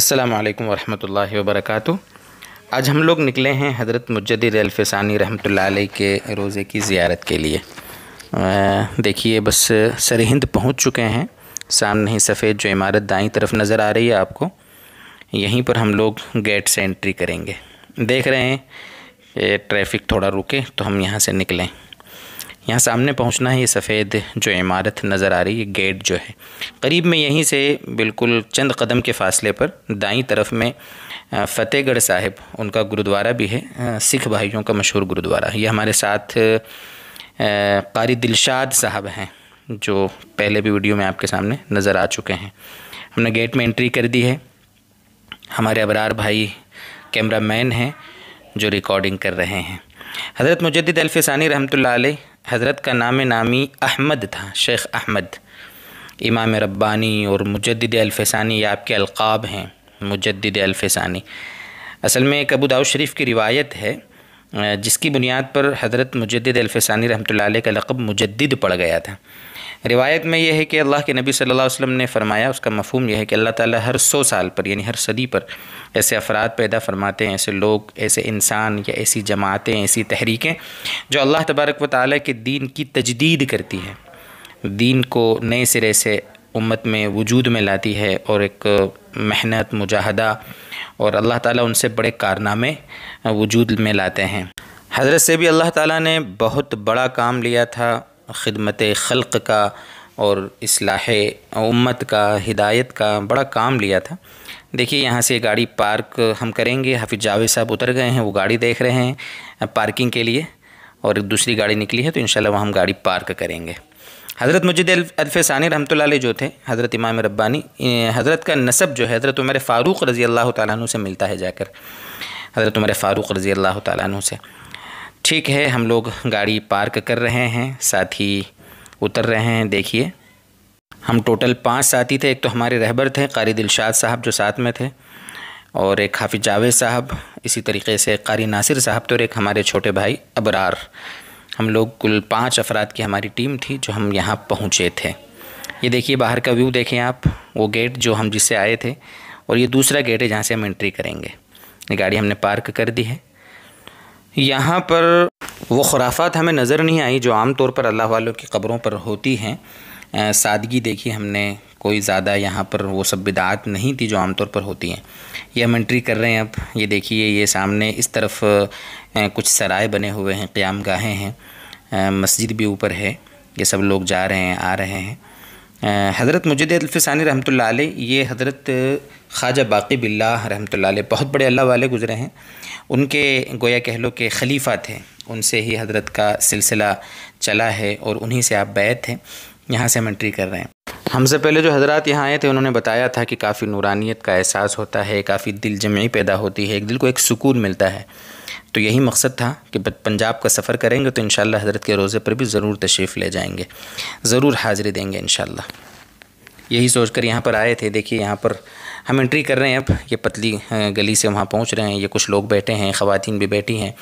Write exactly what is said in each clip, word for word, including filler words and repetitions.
अस्सलामु अलैकुम वरहमतुल्लाहि वबरकातुहू। आज हम लोग निकले हैं हज़रत मुजद्दिद अल्फ़ सानी रहमतुल्लाह अलैह के रोज़े की ज़ियारत के लिए। देखिए बस सरहिंद पहुंच चुके हैं। सामने ही सफ़ेद जो इमारत दाईं तरफ नज़र आ रही है आपको, यहीं पर हम लोग गेट से एंट्री करेंगे। देख रहे हैं कि ट्रैफिक थोड़ा रुके तो हम यहाँ से निकलें। यहाँ सामने पहुँचना है, ये सफ़ेद जो इमारत नज़र आ रही है गेट जो है करीब में, यहीं से बिल्कुल चंद कदम के फ़ासले पर दाईं तरफ में फ़तेहगढ़ साहब उनका गुरुद्वारा भी है, सिख भाइयों का मशहूर गुरुद्वारा। ये हमारे साथ कारी दिलशाद साहब हैं जो पहले भी वीडियो में आपके सामने नज़र आ चुके हैं। हमने गेट में एंट्री कर दी है। हमारे अबरार भाई कैमरा मैन हैं जो रिकॉर्डिंग कर रहे हैं। हज़रत मुजद्दिद अल्फ़ सानी रहमतुल्लाह अलैह, हज़रत का नाम नामी अहमद था, शेख अहमद। इमाम रब्बानी और मुजद्दिद अल्फ़ सानी ये आपके अलक़ाब हैं, मुजद्दिद अल्फ़ सानी। असल में एक अबू दाऊद शरीफ की रिवायत है जिसकी बुनियाद पर हज़रत मुजद्दिद अल्फ़ सानी रहमतुल्लाह अलैह का लक़ब मुजद्दिद पड़ गया था। रिवायत में यह है कि अल्लाह के नबी सल्लल्लाहु अलैहि वसल्लम ने फ़रमाया, उसका मफ़हूम यह है कि अल्लाह ताला हर सौ साल पर यानी हर सदी पर ऐसे अफराद पैदा फ़रमाते हैं, ऐसे लोग, ऐसे इंसान या ऐसी जमातें, ऐसी तहरीकें जो अल्लाह तबारक व ताला के दीन की तजदीद करती हैं, दीन को नए सिरे से उम्मत में वजूद में लाती है और एक मेहनत मुजाहदा और अल्लाह ताला उनसे बड़े कारनामे वजूद में लाते हैं। हज़रत से भी अल्लाह ताला ने बहुत बड़ा काम लिया था, ख़िदमत ख़ल्क़ का और इस्लाह उम्मत का, हिदायत का बड़ा काम लिया था। देखिए यहाँ से गाड़ी पार्क हम करेंगे। हाफिज़ जावेद साहब उतर गए हैं, वो गाड़ी देख रहे हैं पार्किंग के लिए, और दूसरी गाड़ी निकली है तो इंशाल्लाह वहाँ हम गाड़ी पार्क करेंगे। हज़रत मुजद्दिद अल्फ़ सानी रहमतुल्लाह अलैह जो थे हज़रत इमाम रब्बानी, हज़रत का नसब जो है हज़रत उमर फ़ारूक रज़ी अल्लाह तआला अन्हु से मिलता है, जाकर हज़रत उमर फ़ारूक रज़ी अल्लाह तआला अन्हु से। ठीक है, हम लोग गाड़ी पार्क कर रहे हैं, साथी उतर रहे हैं। देखिए हम टोटल पांच साथी थे। एक तो हमारे रहबर थे कारी दिलशाद साहब जो साथ में थे, और एक हाफिज़ जावेद साहब, इसी तरीके से कारी नासिर साहब थे, और एक हमारे छोटे भाई अबरार। हम लोग कुल पांच अफराद की हमारी टीम थी जो हम यहाँ पहुँचे थे। ये देखिए बाहर का व्यू देखें आप, वो गेट जो हम जिससे आए थे, और ये दूसरा गेट है जहाँ से हम एंट्री करेंगे। ये गाड़ी हमने पार्क कर दी है। यहाँ पर वो खुराफात हमें नज़र नहीं आई जो आम तौर पर अल्लाह वालों की क़ब्रों पर होती हैं। सादगी देखी हमने, कोई ज़्यादा यहाँ पर वो सब बिदात नहीं थी जो आम तौर पर होती हैं। ये हम एंट्री कर रहे हैं अब। ये देखिए ये सामने इस तरफ कुछ सराय बने हुए हैं, क़याम गाहें हैं, मस्जिद भी ऊपर है। ये सब लोग जा रहे हैं आ रहे हैं। हज़रत मुजद्दिद अल्फ़ सानी रहमतुल्लाह अलैह, ये हज़रत ख्वाजा बाक़ी बिल्लाह रहमतुल्लाह अलैह बहुत बड़े अल्लाह वाले गुज़रे हैं। उनके गोया कह लो के खलीफ़ा थे, उनसे ही हज़रत का सिलसिला चला है और उन्हीं से आप बैत हैं। यहाँ से हम एंट्री कर रहे हैं। हमसे पहले जो हज़रात यहाँ आए थे उन्होंने बताया था कि काफ़ी नूरानियत का एहसास होता है, काफ़ी दिल जमी पैदा होती है, एक दिल को एक सुकून मिलता है। तो यही मकसद था कि पंजाब का सफ़र करेंगे तो इंशाल्लाह हज़रत के रोज़े पर भी ज़रूर तशरीफ़ ले जाएंगे, ज़रूर हाज़िरी देंगे इंशाल्लाह, यही सोचकर यहाँ पर आए थे। देखिए यहाँ पर हम एंट्री कर रहे हैं अब। ये पतली गली से वहाँ पहुँच रहे हैं। ये कुछ लोग बैठे हैं, ख़वातीन भी बैठी हैं,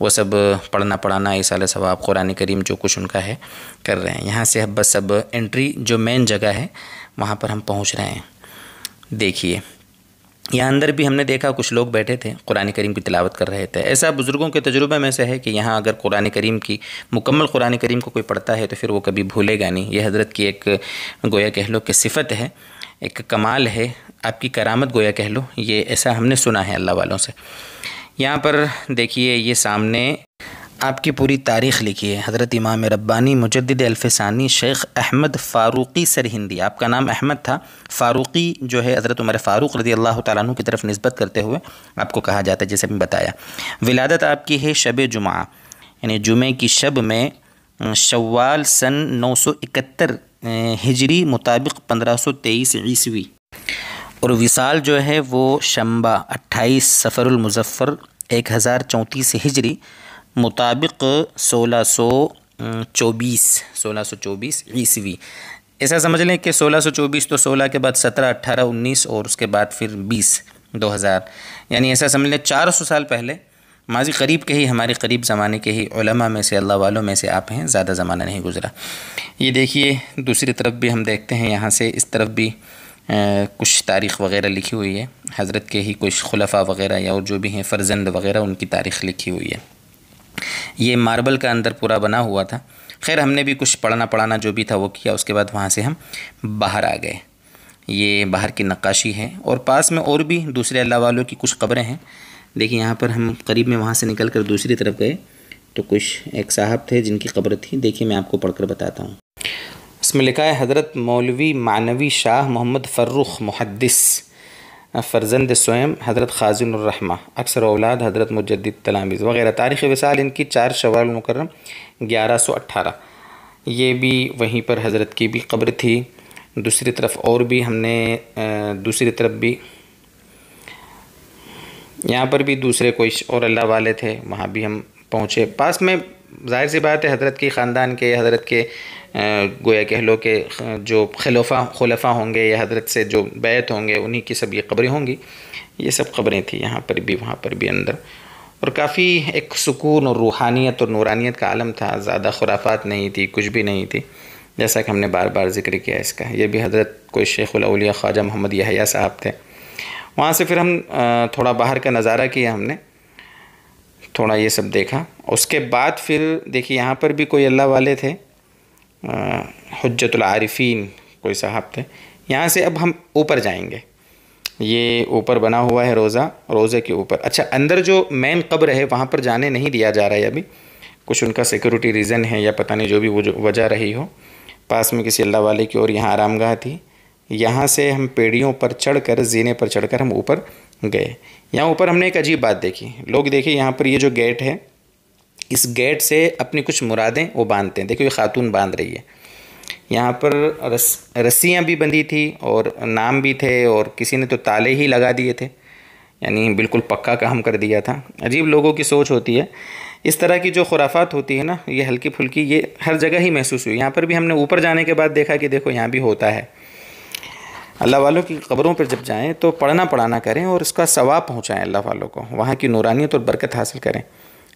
वो सब पढ़ना पढ़ाना इसाले सवाब कुरान करीम जो कुछ उनका है कर रहे हैं। यहाँ से अब बस अब एंट्री जो मेन जगह है वहाँ पर हम पहुँच रहे हैं। देखिए यहाँ अंदर भी हमने देखा कुछ लोग बैठे थे, कुरान करीम की तिलावत कर रहे थे। ऐसा बुज़ुर्गों के तजुर्बे में से है कि यहाँ अगर कुरान करीम की मुकम्मल कुरान करीम को कोई पढ़ता है तो फिर वो कभी भूलेगा नहीं। ये हज़रत की एक गोया कह लो कि सिफ़त है, एक कमाल है, आपकी करामत गोया कह लो, ये ऐसा हमने सुना है अल्लाह वालों से। यहाँ पर देखिए ये सामने आपकी पूरी तारीख़ लिखी है। हज़रत इमाम रब्बानी मुजद्दिद अल्फ़ सानी शेख़ अहमद फ़ारूकी सरहिंदी, आपका नाम अहमद था, फ़ारूकी जो है हज़रत उमर फ़ारूक रज़ी अल्लाह तआला अन्हु की तरफ निस्बत करते हुए आपको कहा जाता है, जैसे मैंने बताया। विलादत आपकी है शब जुमा यानी जुमे की शब में शव्वाल सन नौ सौ इकहत्तर हिजरी मुताबिक पंद्रह सौ तेईस ईस्वी, और विसाल जो है वो शंबा अट्ठाईस सफ़रुल मुज़फ़्फ़र एक हज़ार चौंतीस हिजरी मुताबिक सोलह सौ चौबीस सोलह सौ चौबीस ईस्वी। ऐसा समझ लें कि सोलह सौ चौबीस तो सोलह के बाद सत्रह अट्ठारह उन्नीस और उसके बाद फिर बीस दो हज़ार, यानी ऐसा समझ लें चार सौ साल पहले माजी करीब के ही, हमारे करीब ज़माने के ही उलमा में से, अल्लाह वालों में से आप हैं, ज़्यादा ज़माना नहीं गुज़रा। ये देखिए दूसरी तरफ भी हम देखते हैं, यहाँ से इस तरफ भी कुछ तारीख़ वग़ैरह लिखी हुई है, हज़रत के ही कुछ खुलफ़ा वग़ैरह या और जो भी हैं फ़र्जंद वग़ैरह उनकी तारीख़ लिखी हुई है। ये मार्बल का अंदर पूरा बना हुआ था। खैर हमने भी कुछ पढ़ना पढ़ाना जो भी था वो किया, उसके बाद वहाँ से हम बाहर आ गए। ये बाहर की नक्काशी है और पास में और भी दूसरे अल्लाह वालों की कुछ कब्रें हैं। देखिए यहाँ पर हम करीब में वहाँ से निकल कर दूसरी तरफ गए तो कुछ एक साहब थे जिनकी कब्र थी। देखिए मैं आपको पढ़ कर बताता हूँ। इसमें लिखा है हज़रत मौलवी मानवी शाह मोहम्मद फर्रुख़ मुहद्दिस फ़र्जंद स्वयं हज़रत ख़ाज़िन उर रहमा अक्सर औलाद हज़रत मुजद्दिद तलामीज़ वग़ैरह। तारीख़ विसाल इनकी चार शवाल मुकर्रम ग्यारह सौ अट्ठारह। ये भी वहीं पर हज़रत की भी कब्र थी। दूसरी तरफ और भी हमने दूसरी तरफ भी यहाँ पर भी दूसरे कोई और अल्लाह वाले थे, वहाँ भी हम पहुँचे। पास में ज़ाहिर सी बात है हज़रत के ख़ानदान के हज़रत के गोया कहलो के जो खिलोफा खलफा होंगे या हज़रत से जो बैत होंगे उन्हीं की सब ये कब्रें होंगी। ये सब कब्रें थी यहाँ पर भी वहाँ पर भी अंदर, और काफ़ी एक सुकून और रूहानियत और नूरानियत का आलम था। ज़्यादा खुराफात नहीं थी, कुछ भी नहीं थी, जैसा कि हमने बार बार जिक्र किया इसका। ये भी हज़रत कोई शेखुल औलिया ख्वाजा मोहम्मद यहया साहब थे। वहाँ से फिर हम थोड़ा बाहर का नज़ारा किया, हमने थोड़ा ये सब देखा। उसके बाद फिर देखिए यहाँ पर भी कोई अल्लाह वाले थे, हज्जतुल आरिफीन कोई साहब थे। यहाँ से अब हम ऊपर जाएंगे। ये ऊपर बना हुआ है रोज़ा, रोज़े के ऊपर। अच्छा अंदर जो मेन कब्र है वहाँ पर जाने नहीं दिया जा रहा है अभी, कुछ उनका सिक्योरिटी रीज़न है या पता नहीं जो भी वो वजह रही हो। पास में किसी अल्लाह वाले की और यहाँ आरामगाह थी। यहाँ से हम पेड़ियों पर चढ़कर जीने पर चढ़कर हम ऊपर गए। यहाँ ऊपर हमने एक अजीब बात देखी। लोग देखिए यहाँ पर ये जो गेट है, इस गेट से अपनी कुछ मुरादें वो बांधते हैं। देखिए ये खातून बांध रही है। यहाँ पर रस रस्सियाँ भी बंधी थी और नाम भी थे, और किसी ने तो ताले ही लगा दिए थे, यानी बिल्कुल पक्का काम कर दिया था। अजीब लोगों की सोच होती है। इस तरह की जो खुराफात होती है ना, ये हल्की फुल्की ये हर जगह ही महसूस हुई। यहाँ पर भी हमने ऊपर जाने के बाद देखा कि देखो यहाँ भी होता है। अल्लाह वालों की क़ब्रों पर जब जाएँ तो पढ़ना पढ़ाना करें और उसका सवाब पहुँचाएँ अल्लाह वालों को, वहाँ की नूरानियत और बरकत हासिल करें।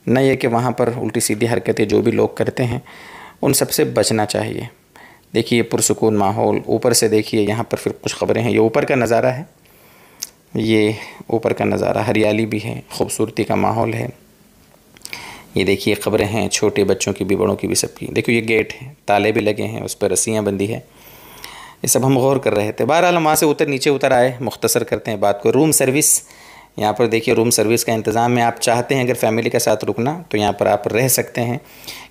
न ये कि वहाँ पर उल्टी सीधी हरकतें जो भी लोग करते हैं उन सब से बचना चाहिए। देखिए पुरसुकून माहौल। ऊपर से देखिए यहाँ पर फिर कुछ ख़बरें हैं। ये ऊपर का नज़ारा है, ये ऊपर का नज़ारा। हरियाली भी है, ख़ूबसूरती का माहौल है। ये देखिए ख़बरें हैं, छोटे बच्चों की भी, बड़ों की भी, सबकी। देखिए ये गेट है, ताले भी लगे हैं, उस पर रस्सियाँ बंधी है। ये सब हम गौर कर रहे थे। बहरहाल वहाँ से उतर नीचे उतर आए। मुख्तसर करते हैं बात को। रूम सर्विस, यहाँ पर देखिए रूम सर्विस का इंतज़ाम है। आप चाहते हैं अगर फैमिली के साथ रुकना तो यहाँ पर आप रह सकते हैं।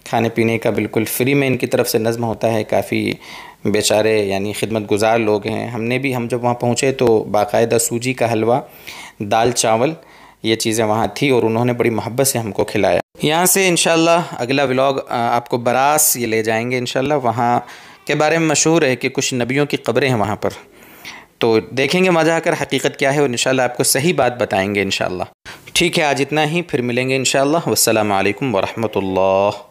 खाने पीने का बिल्कुल फ्री में इनकी तरफ से नज़म होता है। काफ़ी बेचारे यानी खिदमत गुजार लोग हैं। हमने भी हम जब वहाँ पहुँचे तो बाकायदा सूजी का हलवा, दाल चावल, ये चीज़ें वहाँ थी और उन्होंने बड़ी मोहब्बत से हमको खिलाया। यहाँ से इंशाल्लाह अगला व्लॉग आपको बरास ये ले जाएँगे इंशाल्लाह। वहाँ के बारे में मशहूर है कि कुछ नबियों की कब्रें हैं वहाँ पर, तो देखेंगे मज़ा आकर हकीकत क्या है और इंशाल्लाह आपको सही बात बताएंगे इंशाल्लाह। ठीक है, आज इतना ही, फिर मिलेंगे इंशाल्लाह। वस्सलाम अलैकुम वरहमतुल्लाह।